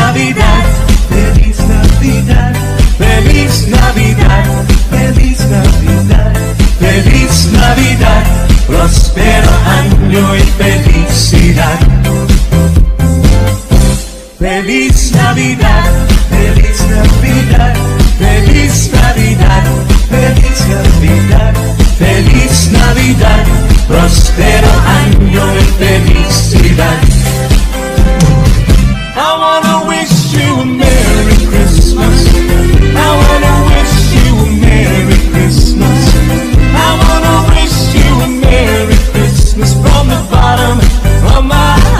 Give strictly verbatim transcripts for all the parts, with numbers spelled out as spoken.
Navidad, feliz Navidad, feliz Navidad, feliz Navidad, feliz Navidad, próspero año y felicidad. Feliz Navidad, feliz Navidad, feliz Navidad, feliz Navidad, feliz Navidad, próspero año y felicidad. From the bottom of my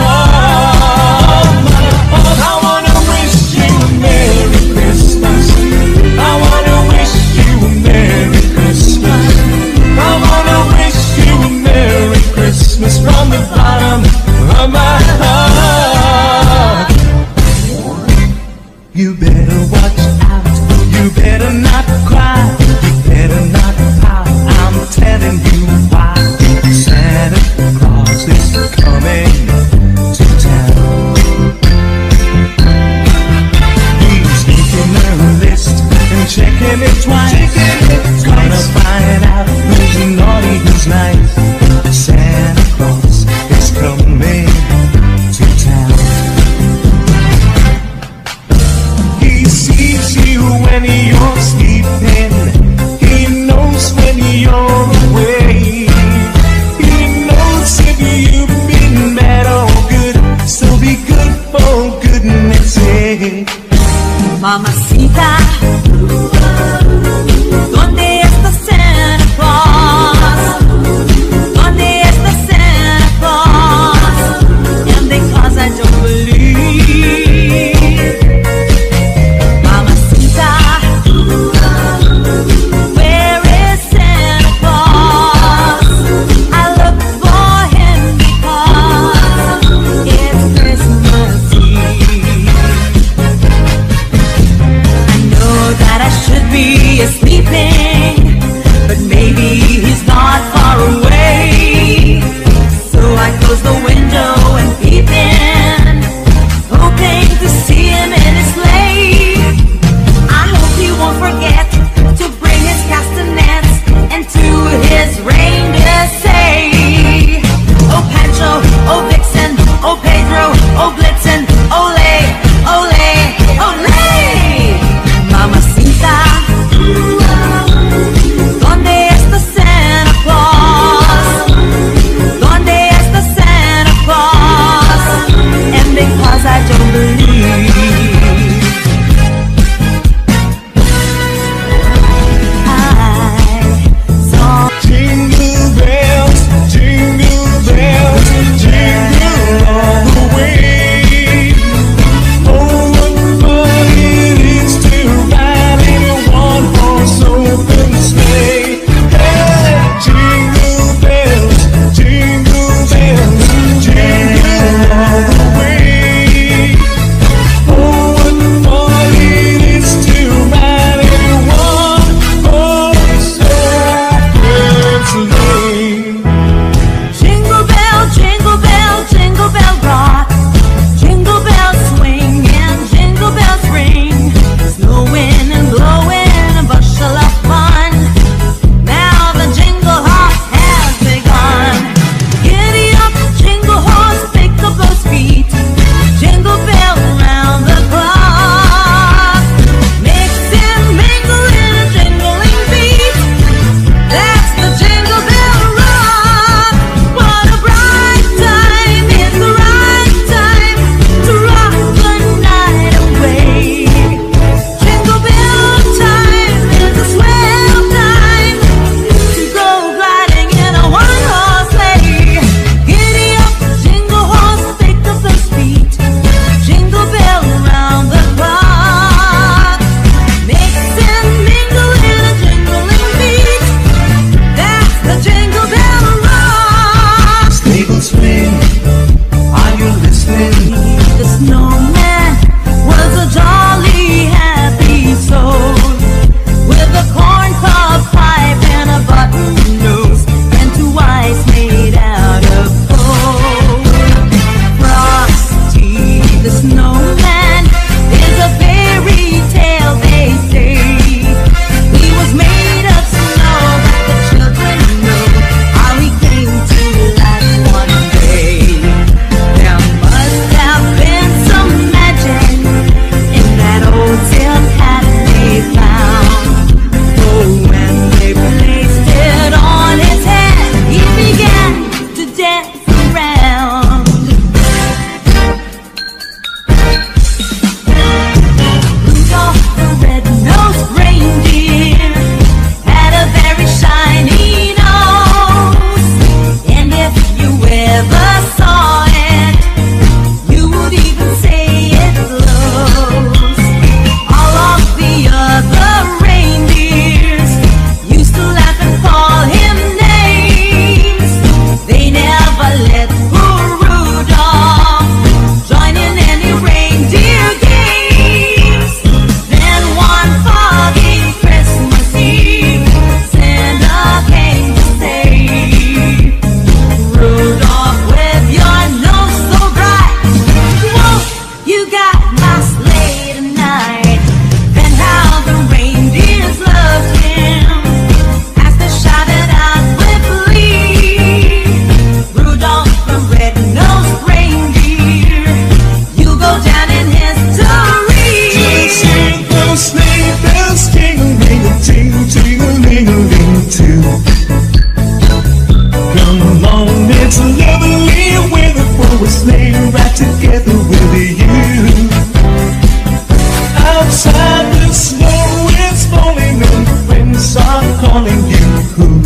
morning, you who.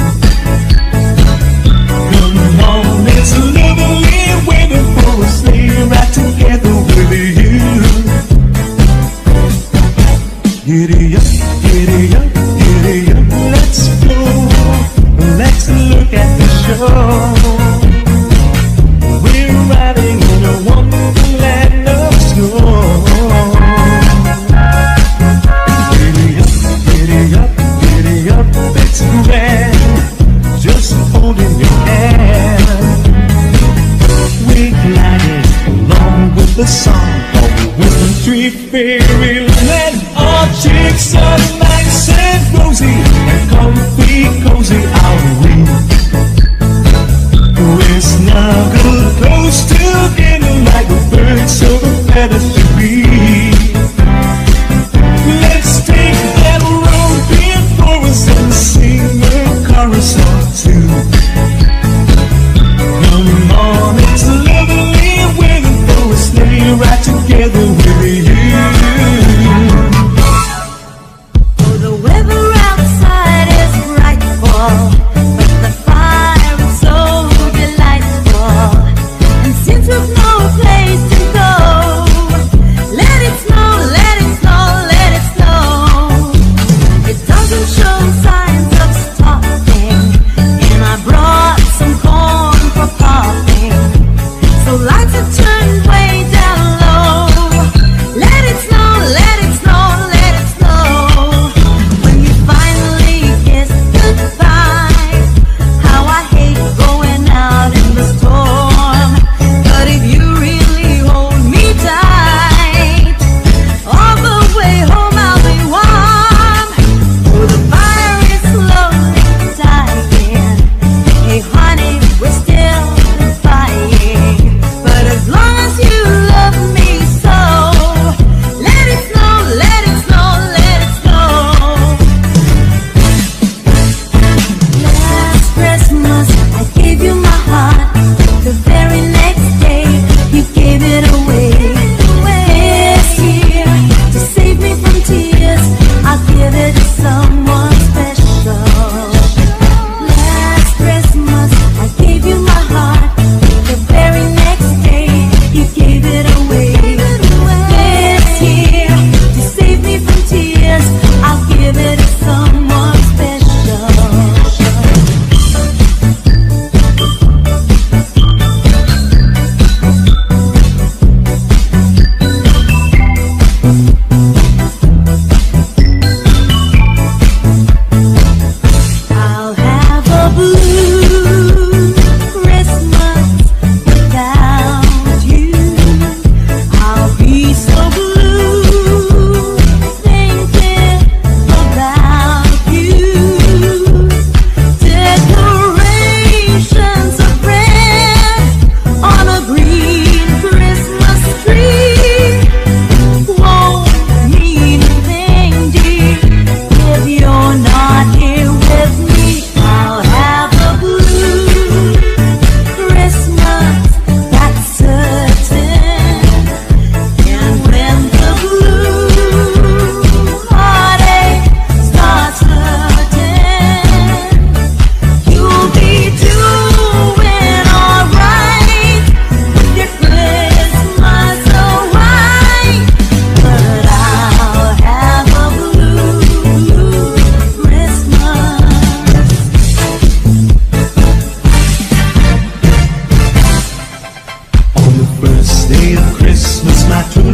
Good morning, it's another year waiting for a sleigh ride together with you. Giddy up, giddy up, giddy up, let's go. Let's look at the show. We're riding in a wonderland of snow. Just holding your hand, we're gliding along with the song of the wintry fairyland. Our cheeks are nice and rosy, and comfy, cozy are we. We're snuggled close together like the birds of a feather to be. Let's take that road before us and sing the chorus of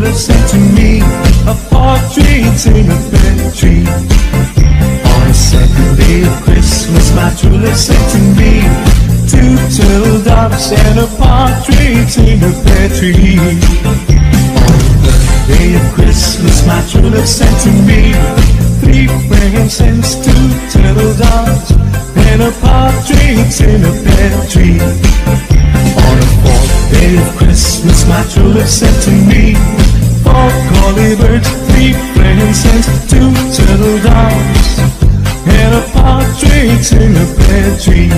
sent to me a partridge in a pear tree. On the second day of Christmas, my true love sent to me two turtle doves and a partridge in a pear tree. On the third day of Christmas, my true love sent to me three presents, two turtle doves and a partridge in a pear tree. On the fourth day of Christmas, my true love sent to me four collie birds, three princesses, two turtle doves, and a partridge in a pear tree.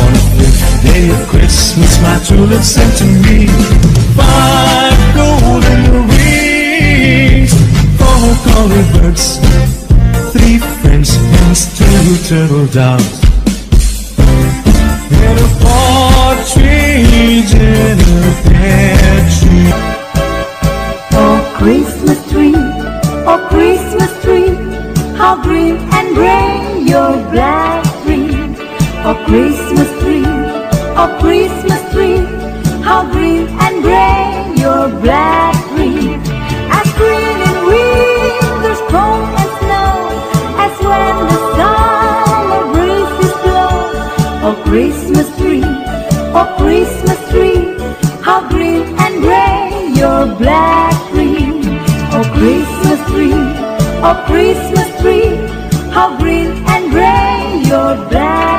On the fifth day of Christmas, my true love sent to me five golden rings, four collie birds, three princesses, two you turtle doves and a partridge in a pear tree. Oh Christmas tree, oh Christmas tree, how green and gray your black tree. Oh Christmas tree, oh Christmas tree, how green and gray your black tree. As green in winter, snow and snow, as when the summer breezes blow. Oh Christmas tree, oh Christmas tree, how green and gray your black tree. Oh Christmas tree, oh Christmas tree, how green and gray your black tree.